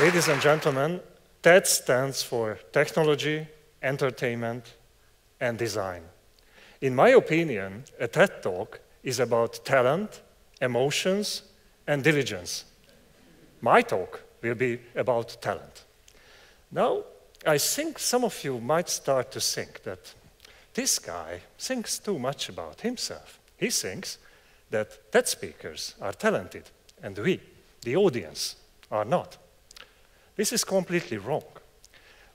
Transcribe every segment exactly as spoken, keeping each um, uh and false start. Ladies and gentlemen, TED stands for Technology, Entertainment, and Design. In my opinion, a TED Talk is about talent, emotions, and diligence. My talk will be about talent. Now, I think some of you might start to think that this guy thinks too much about himself. He thinks that TED speakers are talented, and we, the audience, are not. This is completely wrong.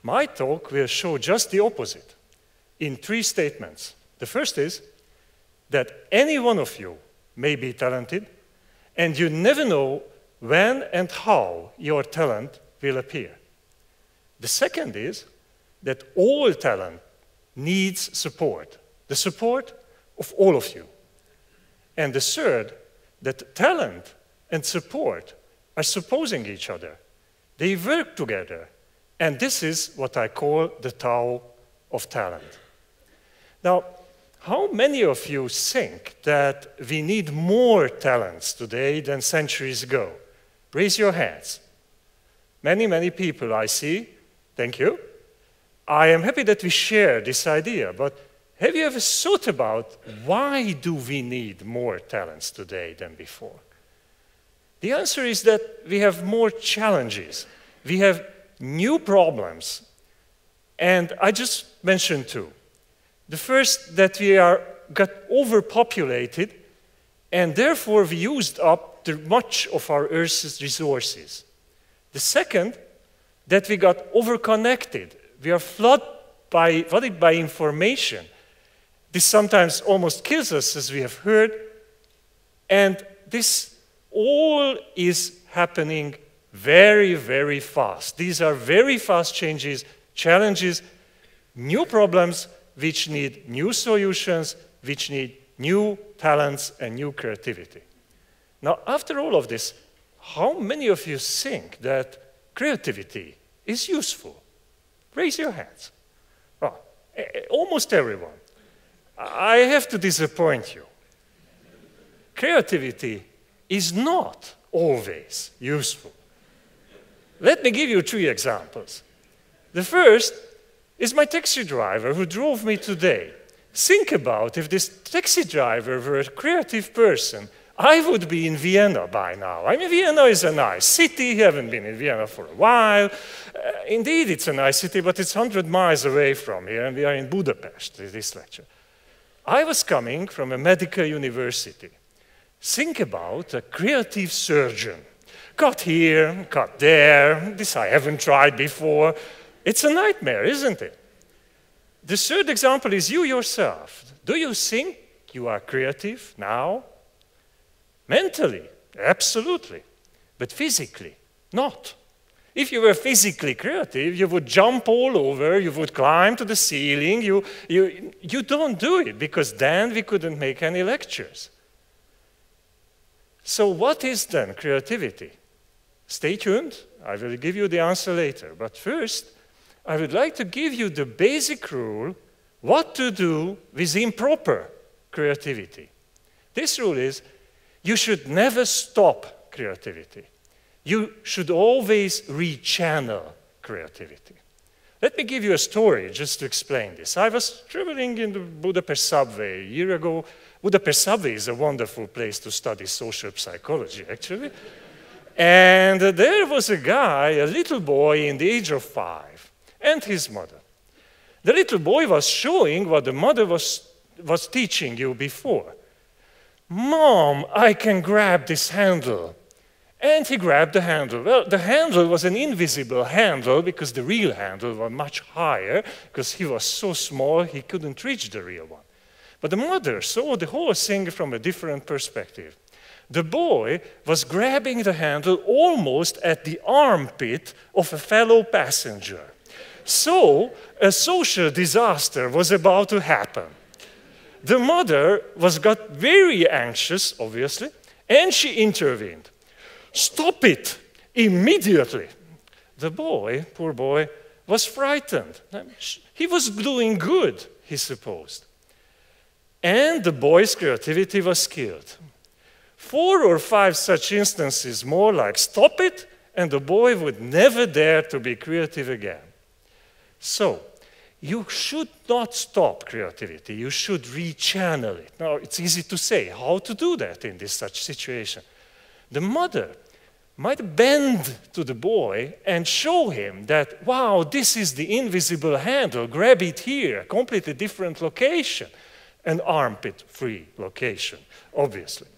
My talk will show just the opposite in three statements. The first is that any one of you may be talented, and you never know when and how your talent will appear. The second is that all talent needs support, the support of all of you. And the third, that talent and support are supposing each other. They work together, and this is what I call the Tao of talent. Now, how many of you think that we need more talents today than centuries ago? Raise your hands. Many, many people I see. Thank you. I am happy that we share this idea, but have you ever thought about why do we need more talents today than before? The answer is that we have more challenges. We have new problems. And I just mentioned two. The first, that we are, got overpopulated, and therefore we used up too much of our Earth's resources. The second, that we got overconnected. We are flooded by, flooded by information. This sometimes almost kills us, as we have heard. And this all is happening very, very fast. These are very fast changes, challenges, new problems, which need new solutions, which need new talents and new creativity. Now, after all of this, how many of you think that creativity is useful? Raise your hands. Oh, almost everyone. I have to disappoint you. Creativity is not always useful. Let me give you three examples. The first is my taxi driver who drove me today. Think about if this taxi driver were a creative person, I would be in Vienna by now. I mean, Vienna is a nice city. I haven't been in Vienna for a while. Uh, indeed, it's a nice city, but it's one hundred miles away from here, and we are in Budapest, this lecture. I was coming from a medical university. Think about a creative surgeon. Cut here, cut there. This I haven't tried before. It's a nightmare, isn't it? The third example is you yourself. Do you think you are creative now? Mentally, absolutely. But physically, not. If you were physically creative, you would jump all over, you would climb to the ceiling. You, you, you don't do it, because then we couldn't make any lectures. So what is then creativity? Stay tuned. I will give you the answer later. But first, I would like to give you the basic rule what to do with improper creativity. This rule is you should never stop creativity. You should always rechannel creativity. Let me give you a story just to explain this. I was traveling in the Budapest subway a year ago. Budapest subway is a wonderful place to study social psychology, actually. And there was a guy, a little boy in the age of five, and his mother. The little boy was showing what the mother was, was teaching you before. Mom, I can grab this handle. And he grabbed the handle. Well, the handle was an invisible handle, because the real handle was much higher, because he was so small he couldn't reach the real one. But the mother saw the whole thing from a different perspective. The boy was grabbing the handle almost at the armpit of a fellow passenger. So a social disaster was about to happen. The mother was got very anxious, obviously, and she intervened. Stop it immediately. The boy, poor boy, was frightened. He was doing good, he supposed. And the boy's creativity was killed. Four or five such instances more like stop it and the boy would never dare to be creative again. So, you should not stop creativity. You should rechannel it. Now, it's easy to say how to do that in this such situation. The mother might bend to the boy and show him that, wow, this is the invisible handle. Grab it here, completely different location, an armpit-free location, obviously.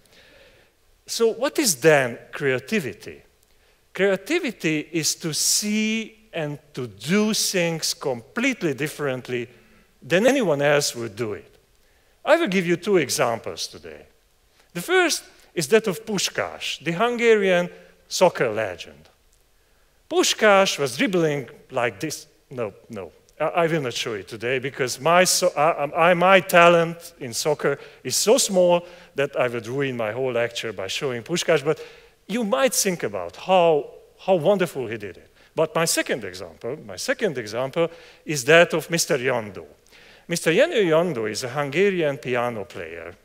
So what is then creativity? Creativity is to see and to do things completely differently than anyone else would do it. I will give you two examples today. The first is that of Puskás, the Hungarian soccer legend. Puskás was dribbling like this. No, no, I will not show it today because my, so I, I, my talent in soccer is so small that I would ruin my whole lecture by showing Puskás, but you might think about how, how wonderful he did it. But my second example, my second example is that of Mister Jandó. Mister Jenő Jandó is a Hungarian piano player.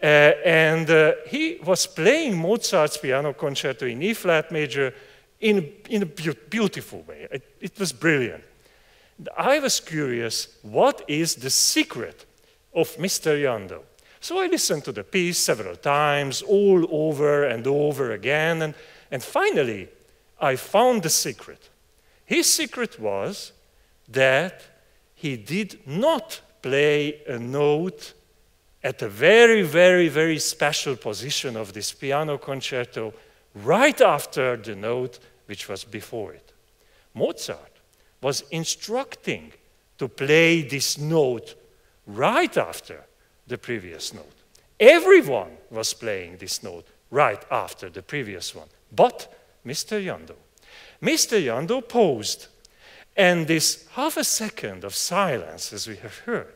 Uh, and uh, he was playing Mozart's piano concerto in E-flat major in, in a be beautiful way. It, it was brilliant. I was curious, what is the secret of Mister Jandó? So I listened to the piece several times, all over and over again, and, and finally I found the secret. His secret was that he did not play a note at a very, very, very special position of this piano concerto, right after the note which was before it. Mozart was instructing to play this note right after the previous note. Everyone was playing this note right after the previous one, but Mister Jandó. Mister Jandó paused, and this half a second of silence, as we have heard,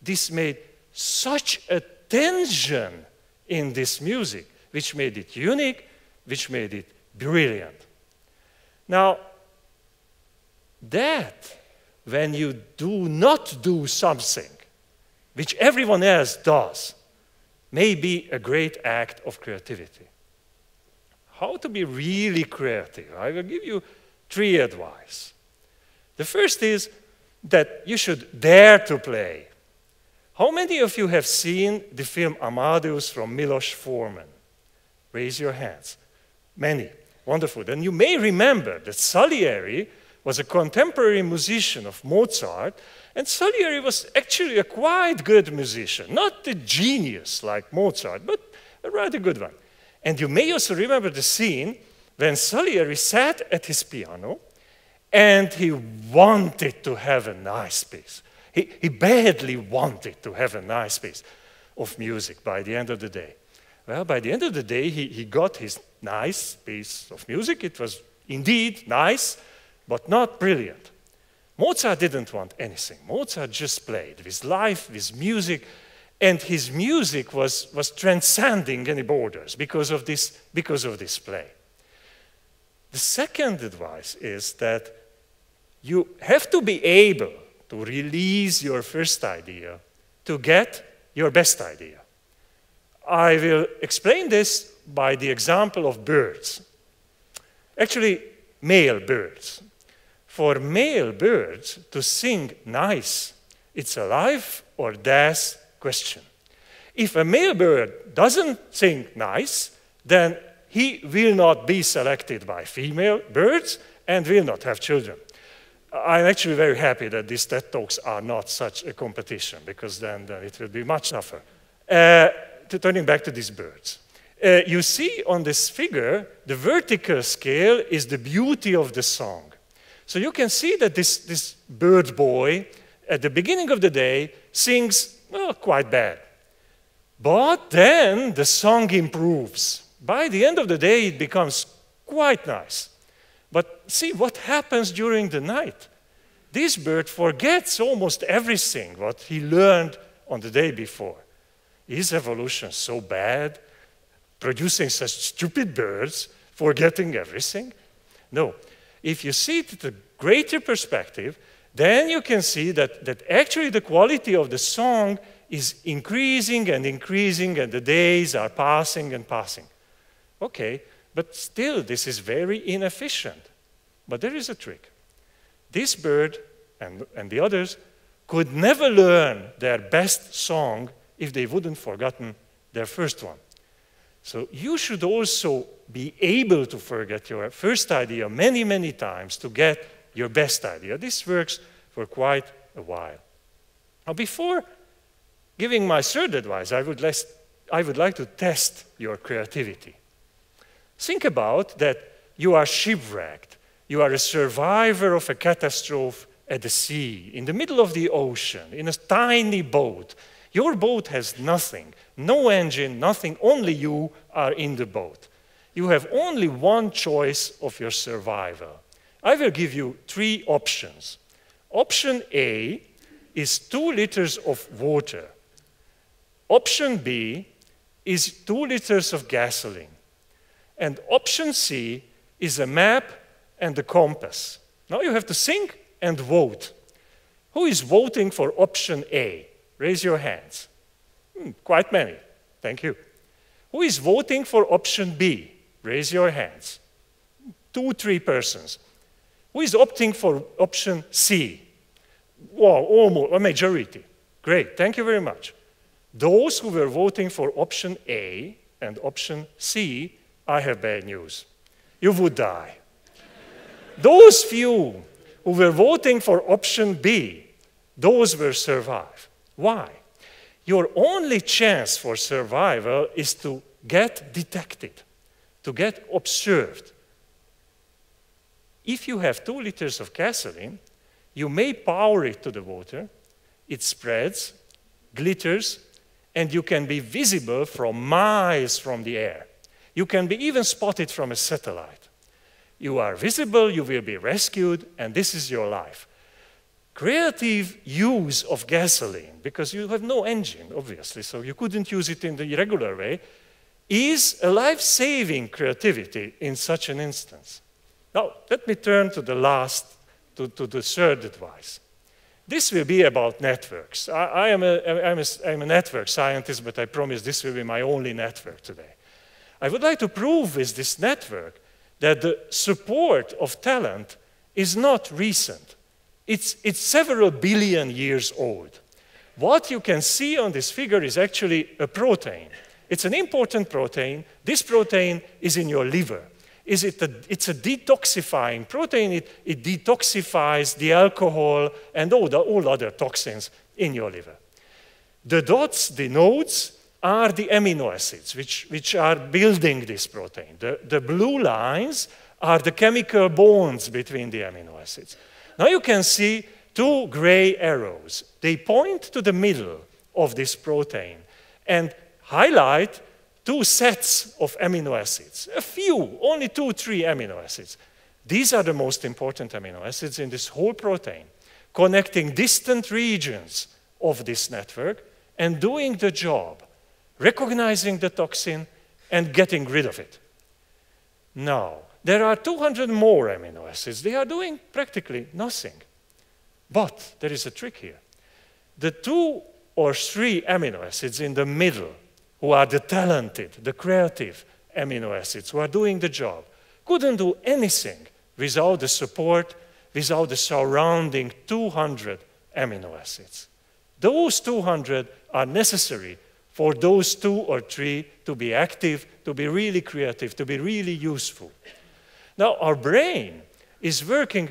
this made such a tension in this music, which made it unique, which made it brilliant. Now, that, when you do not do something which everyone else does, may be a great act of creativity. How to be really creative? I will give you three advice. The first is that you should dare to play. How many of you have seen the film Amadeus from Miloš Forman? Raise your hands. Many. Wonderful. And you may remember that Salieri was a contemporary musician of Mozart, and Salieri was actually a quite good musician. Not a genius like Mozart, but a rather good one. And you may also remember the scene when Salieri sat at his piano and he wanted to have a nice piece. He, he badly wanted to have a nice piece of music by the end of the day. Well, by the end of the day, he, he got his nice piece of music. It was indeed nice, but not brilliant. Mozart didn't want anything. Mozart just played with life, with music, and his music was, was transcending any borders because of this, because of this play. The second advice is that you have to be able to release your first idea, to get your best idea. I will explain this by the example of birds. Actually, male birds. For male birds to sing nice, it's a life or death question. If a male bird doesn't sing nice, then he will not be selected by female birds and will not have children. I'm actually very happy that these TED Talks are not such a competition, because then, then it will be much tougher. Uh, to, turning back to these birds. Uh, you see on this figure, the vertical scale is the beauty of the song. So you can see that this, this bird boy, at the beginning of the day, sings, well, quite bad. But then the song improves. By the end of the day, it becomes quite nice. But see what happens during the night. This bird forgets almost everything what he learned on the day before. Is evolution so bad, producing such stupid birds, forgetting everything? No. If you see it at a greater perspective, then you can see that, that actually the quality of the song is increasing and increasing, and the days are passing and passing. Okay, But still, this is very inefficient. But there is a trick. This bird and, and the others could never learn their best song if they wouldn't forgotten their first one. So you should also be able to forget your first idea many, many times to get your best idea. This works for quite a while. Now, before giving my third advice, I would, less, I would like to test your creativity. Think about that you are shipwrecked. You are a survivor of a catastrophe at the sea, in the middle of the ocean, in a tiny boat. Your boat has nothing, no engine, nothing. Only you are in the boat. You have only one choice of your survival. I will give you three options. Option A is two liters of water. Option B is two liters of gasoline. And option C is a map and a compass. Now you have to think and vote. Who is voting for option A? Raise your hands. Hmm, quite many. Thank you. Who is voting for option B? Raise your hands. Two, three persons. Who is opting for option C? Wow, almost a majority. Great, thank you very much. Those who were voting for option A and option C, I have bad news. You would die. Those few who were voting for option B, those will survive. Why? Your only chance for survival is to get detected, to get observed. If you have two liters of gasoline, you may pour it to the water, it spreads, glitters, and you can be visible from miles from the air. You can be even spotted from a satellite. You are visible, you will be rescued, and this is your life. Creative use of gasoline, because you have no engine, obviously, so you couldn't use it in the regular way, is a life-saving creativity in such an instance. Now, let me turn to the last To, to the third advice. This will be about networks. I, I, am a, I, am a, I am a network scientist, but I promise this will be my only network today. I would like to prove with this network that the support of talent is not recent. It's, it's several billion years old. What you can see on this figure is actually a protein. It's an important protein. This protein is in your liver. Is it a, it's a detoxifying protein. It, it detoxifies the alcohol and all, the, all other toxins in your liver. The dots, the nodes, are the amino acids, which, which are building this protein. The, the blue lines are the chemical bonds between the amino acids. Now you can see two gray arrows. They point to the middle of this protein and highlight two sets of amino acids, a few, only two, three amino acids. These are the most important amino acids in this whole protein, connecting distant regions of this network and doing the job, recognizing the toxin and getting rid of it. Now, there are two hundred more amino acids. They are doing practically nothing. But there is a trick here. The two or three amino acids in the middle, who are the talented, the creative amino acids, who are doing the job, couldn't do anything without the support, without the surrounding two hundred amino acids. Those two hundred are necessary for those two or three to be active, to be really creative, to be really useful. Now, our brain is working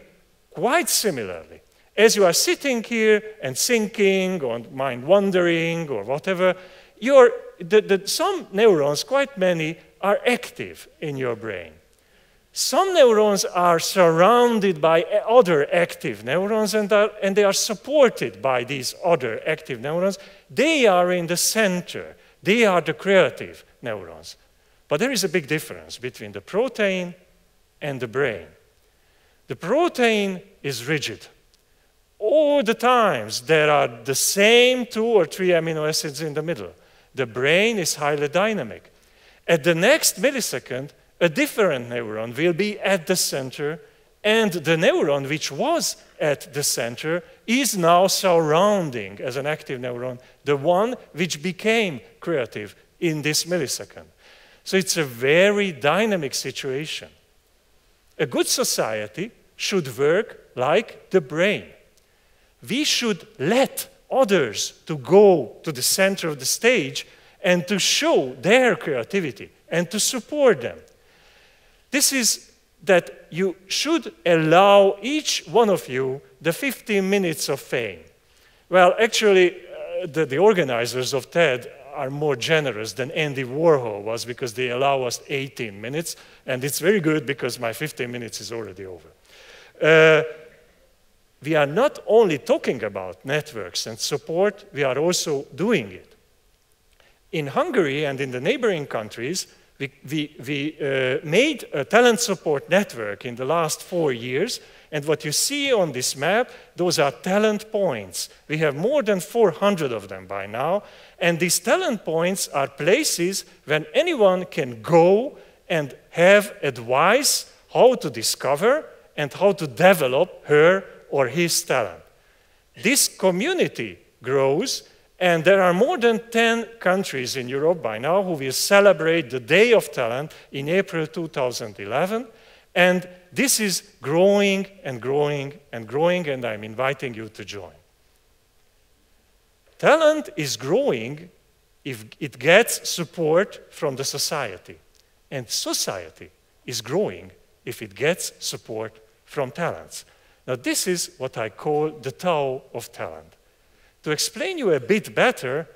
quite similarly. As you are sitting here and thinking, or mind wandering, or whatever, you're The, the, some neurons, quite many, are active in your brain. Some neurons are surrounded by other active neurons and, are, and they are supported by these other active neurons. They are in the center. They are the creative neurons. But there is a big difference between the protein and the brain. The protein is rigid. All the times there are the same two or three amino acids in the middle. The brain is highly dynamic. At the next millisecond, a different neuron will be at the center, and the neuron which was at the center is now surrounding, as an active neuron, the one which became creative in this millisecond. So it's a very dynamic situation. A good society should work like the brain. We should let others to go to the center of the stage and to show their creativity and to support them. This is that you should allow each one of you the fifteen minutes of fame. Well, actually, uh, the, the organizers of TED are more generous than Andy Warhol was, because they allow us eighteen minutes, and it's very good because my fifteen minutes is already over. Uh, we are not only talking about networks and support, we are also doing it. In Hungary and in the neighboring countries, we, we, we uh, made a talent support network in the last four years, and what you see on this map, those are talent points. We have more than four hundred of them by now, and these talent points are places when anyone can go and have advice how to discover and how to develop her or his talent. This community grows, and there are more than ten countries in Europe by now who will celebrate the Day of Talent in April two thousand eleven. And this is growing and growing and growing, and I'm inviting you to join. Talent is growing if it gets support from the society. And society is growing if it gets support from talents. Now, this is what I call the Tao of Talent. To explain you a bit better,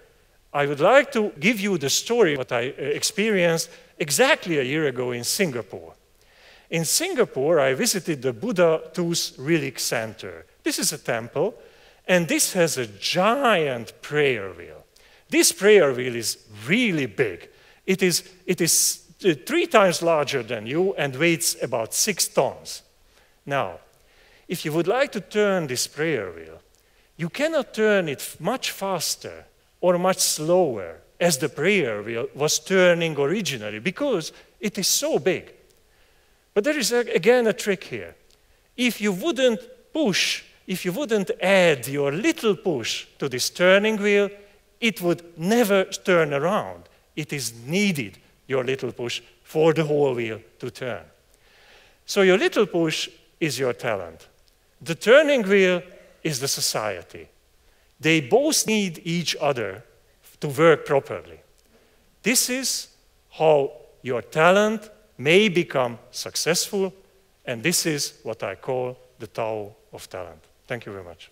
I would like to give you the story that I experienced exactly a year ago in Singapore. In Singapore, I visited the Buddha Tooth Relic Center. This is a temple, and this has a giant prayer wheel. This prayer wheel is really big. It is, it is three times larger than you and weighs about six tons. Now, if you would like to turn this prayer wheel, you cannot turn it much faster or much slower as the prayer wheel was turning originally, because it is so big. But there is, again, a trick here. If you wouldn't push, if you wouldn't add your little push to this turning wheel, it would never turn around. It is needed, your little push, for the whole wheel to turn. So your little push is your talent. The turning wheel is the society. They both need each other to work properly. This is how your talent may become successful, and this is what I call the Tao of Talent. Thank you very much.